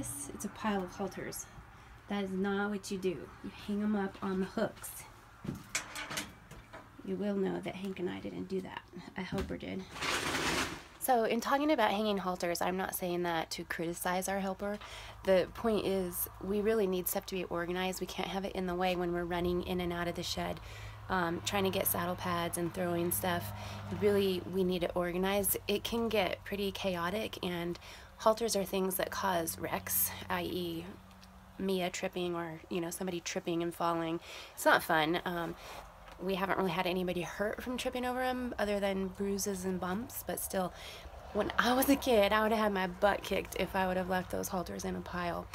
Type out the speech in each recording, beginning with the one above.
this, it's a pile of halters. That is not what you do. You hang them up on the hooks. You will know that Hank and I didn't do that. I helper did. So in talking about hanging halters, I'm not saying that to criticize our helper. The point is we really need stuff to be organized. We can't have it in the way when we're running in and out of the shed, trying to get saddle pads and throwing stuff. Really, we need it organized. It can get pretty chaotic, and halters are things that cause wrecks, i.e. Mia tripping or, you know, somebody tripping and falling. It's not fun. We haven't really had anybody hurt from tripping over them other than bruises and bumps, but still, when I was a kid, I would have had my butt kicked if I would have left those halters in a pile.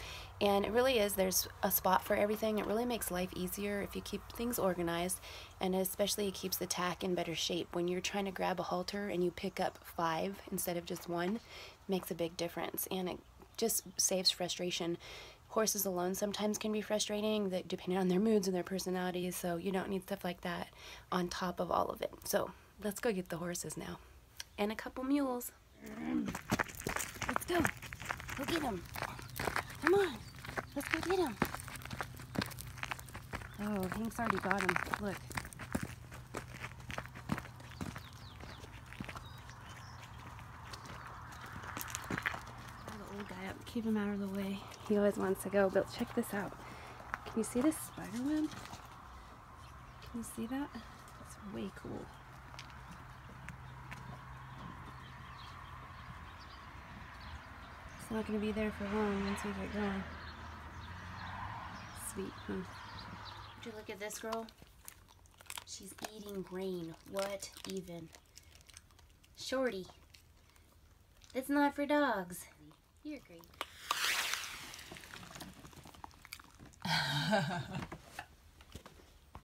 And it really is, there's a spot for everything. It really makes life easier if you keep things organized, and especially it keeps the tack in better shape. When you're trying to grab a halter and you pick up 5 instead of just 1, it makes a big difference, and it just saves frustration. Horses alone sometimes can be frustrating, that depending on their moods and their personalities, so you don't need stuff like that on top of all of it. So let's go get the horses now, and a couple mules. Let's go. Go get them. Come on. Let's go get them. Oh, Hank's already got him. Look. Keep him out of the way. He always wants to go, but check this out. Can you see this spider web? Can you see that? It's way cool. It's not going to be there for long once we get going. Sweet, huh? Would you look at this girl? She's eating grain. What even? Shorty. It's not for dogs. You're great.